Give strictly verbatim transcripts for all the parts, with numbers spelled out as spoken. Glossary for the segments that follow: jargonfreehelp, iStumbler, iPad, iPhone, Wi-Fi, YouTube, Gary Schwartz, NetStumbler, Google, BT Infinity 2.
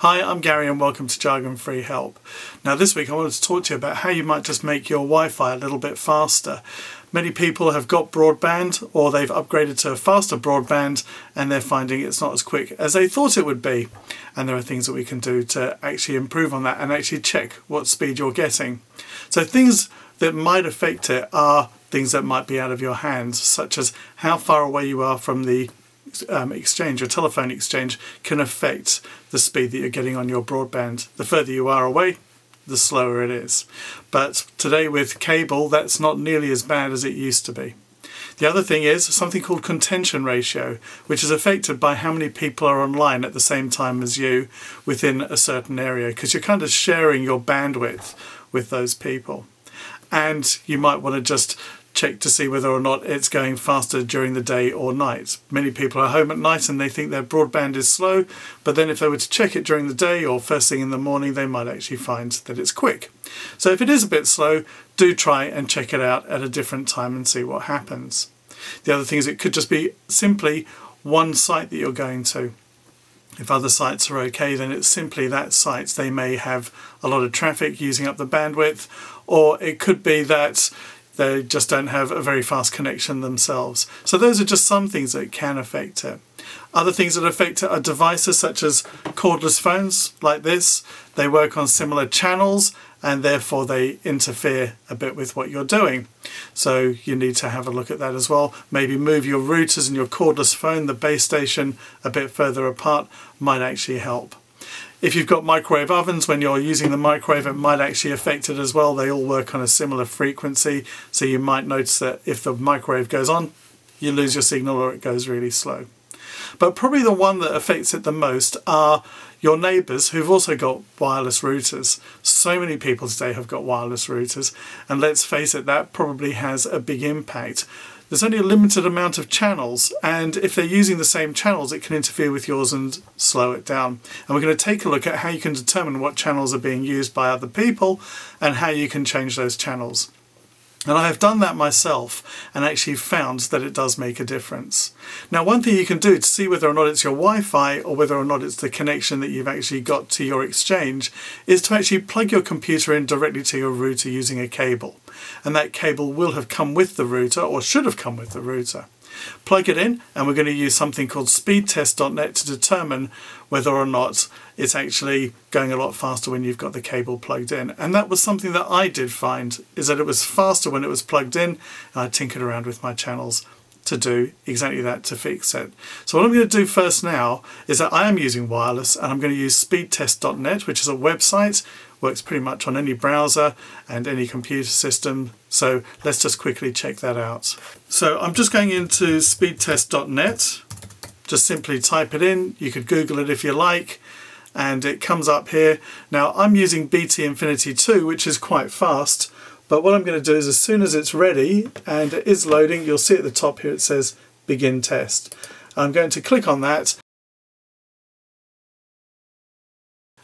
Hi, I'm Gary and welcome to Jargon Free Help. Now this week I wanted to talk to you about how you might just make your Wi-Fi a little bit faster. Many people have got broadband or they've upgraded to faster broadband and they're finding it's not as quick as they thought it would be. And there are things that we can do to actually improve on that and actually check what speed you're getting. So things that might affect it are things that might be out of your hands, such as how far away you are from the Um, exchange or telephone exchange can affect the speed that you're getting on your broadband. The further you are away, the slower it is. But today with cable, that's not nearly as bad as it used to be. The other thing is something called contention ratio, which is affected by how many people are online at the same time as you within a certain area, because you're kind of sharing your bandwidth with those people. And you might want to just check to see whether or not it's going faster during the day or night. Many people are home at night and they think their broadband is slow, but then if they were to check it during the day or first thing in the morning, they might actually find that it's quick. So if it is a bit slow, do try and check it out at a different time and see what happens. The other thing is it could just be simply one site that you're going to. If other sites are okay, then it's simply that site. They may have a lot of traffic using up the bandwidth, or it could be that they just don't have a very fast connection themselves. So those are just some things that can affect it. Other things that affect it are devices such as cordless phones like this. They work on similar channels and therefore they interfere a bit with what you're doing. So you need to have a look at that as well. Maybe move your routers and your cordless phone, the base station, a bit further apart might actually help. If you've got microwave ovens, when you're using the microwave, it might actually affect it as well. They all work on a similar frequency, so you might notice that if the microwave goes on, you lose your signal or it goes really slow. But probably the one that affects it the most are your neighbours who've also got wireless routers. So many people today have got wireless routers, and let's face it, that probably has a big impact. There's only a limited amount of channels, and if they're using the same channels, it can interfere with yours and slow it down. And we're going to take a look at how you can determine what channels are being used by other people and how you can change those channels. And I have done that myself and actually found that it does make a difference. Now, one thing you can do to see whether or not it's your Wi-Fi or whether or not it's the connection that you've actually got to your exchange is to actually plug your computer in directly to your router using a cable. And that cable will have come with the router or should have come with the router. Plug it in, and we're going to use something called speed test dot net to determine whether or not it's actually going a lot faster when you've got the cable plugged in. And that was something that I did find, is that it was faster when it was plugged in, and I tinkered around with my channels to do exactly that, to fix it. So what I'm going to do first now is that I am using wireless, and I'm going to use speed test dot net, which is a website, works pretty much on any browser and any computer system. So let's just quickly check that out. So I'm just going into speed test dot net, just simply type it in. You could Google it if you like, and it comes up here. Now I'm using B T Infinity two, which is quite fast. But what I'm going to do is, as soon as it's ready and it is loading, you'll see at the top here it says begin test. I'm going to click on that.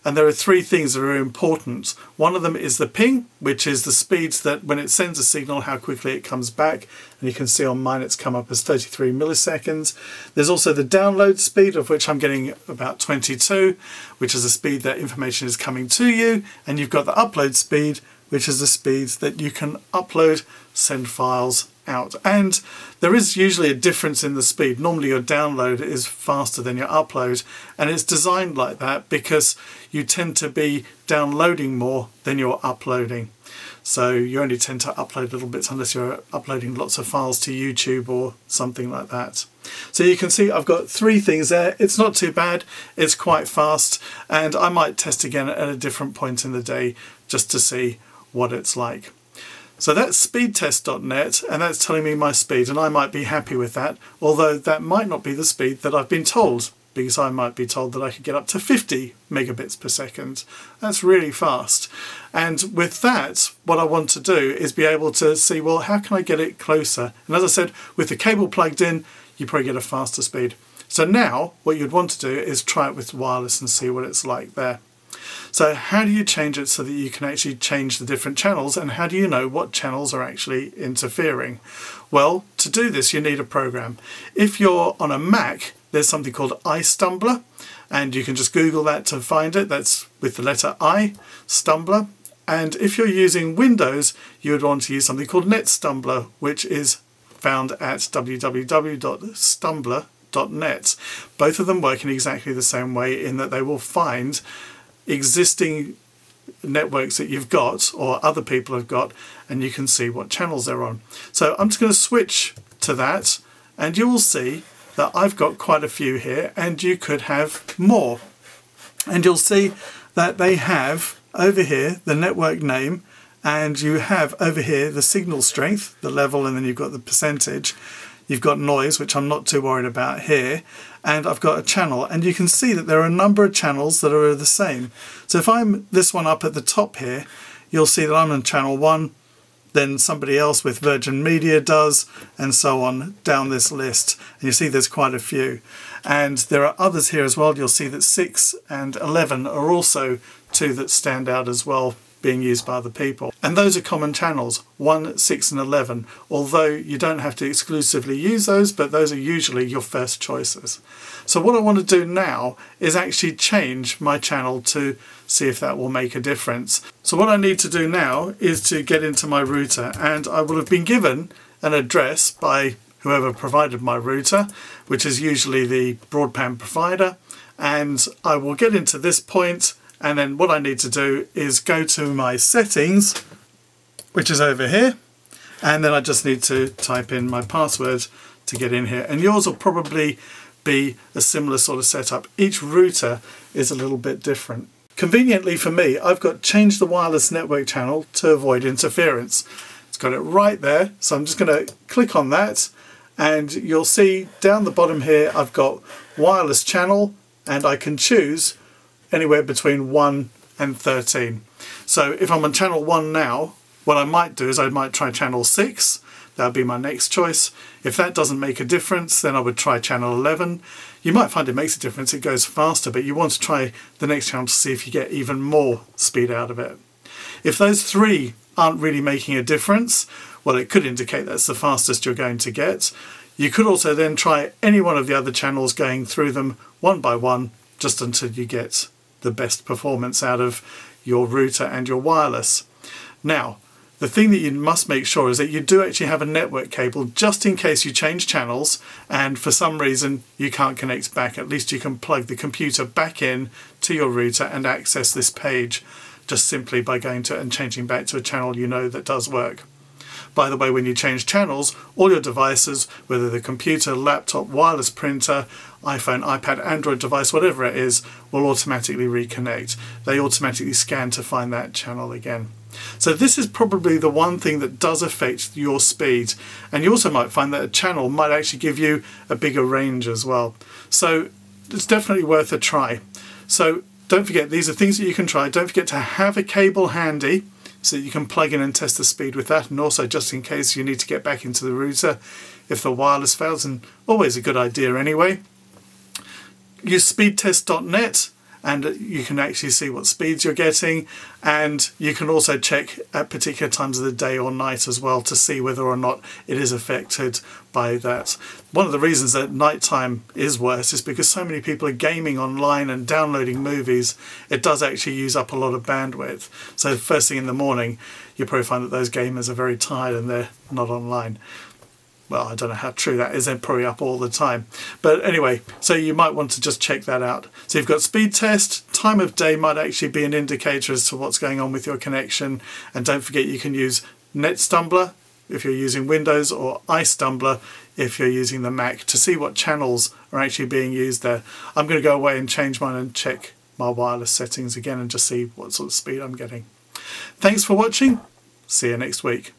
And there are three things that are important. One of them is the ping, which is the speed that when it sends a signal, how quickly it comes back. And you can see on mine it's come up as thirty-three milliseconds. There's also the download speed, of which I'm getting about twenty-two, which is the speed that information is coming to you. And you've got the upload speed, which is the speed that you can upload, send files out. And there is usually a difference in the speed. Normally your download is faster than your upload, and it's designed like that because you tend to be downloading more than you're uploading. So you only tend to upload little bits unless you're uploading lots of files to YouTube or something like that. So you can see I've got three things there. It's not too bad, it's quite fast, and I might test again at a different point in the day just to see what it's like. So that's speed test dot net, and that's telling me my speed, and I might be happy with that, although that might not be the speed that I've been told, because I might be told that I could get up to fifty megabits per second. That's really fast. And with that, what I want to do is be able to see, well, how can I get it closer? And as I said, with the cable plugged in, you probably get a faster speed. So now what you'd want to do is try it with wireless and see what it's like there. So how do you change it so that you can actually change the different channels, and how do you know what channels are actually interfering? Well, to do this you need a program. If you're on a Mac, there's something called iStumbler, and you can just Google that to find it. That's with the letter I, Stumbler. And if you're using Windows, you would want to use something called NetStumbler, which is found at w w w dot stumbler dot net. Both of them work in exactly the same way, in that they will find existing networks that you've got or other people have got, and you can see what channels they're on. So I'm just going to switch to that, and you will see that I've got quite a few here, and you could have more. And you'll see that they have over here the network name, and you have over here the signal strength, the level, and then you've got the percentage. You've got noise, which I'm not too worried about here, and I've got a channel, and you can see that there are a number of channels that are the same. So if I'm this one up at the top here, you'll see that I'm on channel one, then somebody else with Virgin Media does, and so on down this list. And you see there's quite a few. And there are others here as well. You'll see that six and eleven are also two that stand out as well, being used by other people. And those are common channels, one, six and eleven, although you don't have to exclusively use those, but those are usually your first choices. So what I want to do now is actually change my channel to see if that will make a difference. So what I need to do now is to get into my router, and I will have been given an address by whoever provided my router, which is usually the broadband provider, and I will get into this point. And then what I need to do is go to my settings, which is over here, and then I just need to type in my password to get in here. And yours will probably be a similar sort of setup. Each router is a little bit different. Conveniently for me, I've got changed the wireless network channel to avoid interference. It's got it right there, so I'm just going to click on that, and you'll see down the bottom here I've got wireless channel, and I can choose anywhere between one and thirteen. So if I'm on channel one now, what I might do is I might try channel six. That would be my next choice. If that doesn't make a difference, then I would try channel eleven. You might find it makes a difference, it goes faster, but you want to try the next channel to see if you get even more speed out of it. If those three aren't really making a difference, well, it could indicate that's the fastest you're going to get. You could also then try any one of the other channels, going through them one by one, just until you get the best performance out of your router and your wireless. Now, the thing that you must make sure is that you do actually have a network cable, just in case you change channels and for some reason you can't connect back. At least you can plug the computer back in to your router and access this page just simply by going to and changing back to a channel you know that does work. By the way, when you change channels, all your devices, whether the computer, laptop, wireless printer, iPhone, iPad, Android device, whatever it is, will automatically reconnect. They automatically scan to find that channel again. So this is probably the one thing that does affect your speed. And you also might find that a channel might actually give you a bigger range as well. So it's definitely worth a try. So don't forget, these are things that you can try. Don't forget to have a cable handy, so you can plug in and test the speed with that, and also just in case you need to get back into the router if the wireless fails, and always a good idea anyway. Use speed test dot net, and you can actually see what speeds you're getting, and you can also check at particular times of the day or night as well to see whether or not it is affected by that. One of the reasons that nighttime is worse is because so many people are gaming online and downloading movies. It does actually use up a lot of bandwidth. So first thing in the morning, you probably find that those gamers are very tired and they're not online. Well, I don't know how true that is, they're probably up all the time. But anyway, so you might want to just check that out. So you've got speed test, time of day might actually be an indicator as to what's going on with your connection. And don't forget, you can use NetStumbler if you're using Windows, or iStumbler if you're using the Mac, to see what channels are actually being used there. I'm going to go away and change mine and check my wireless settings again and just see what sort of speed I'm getting. Thanks for watching. See you next week.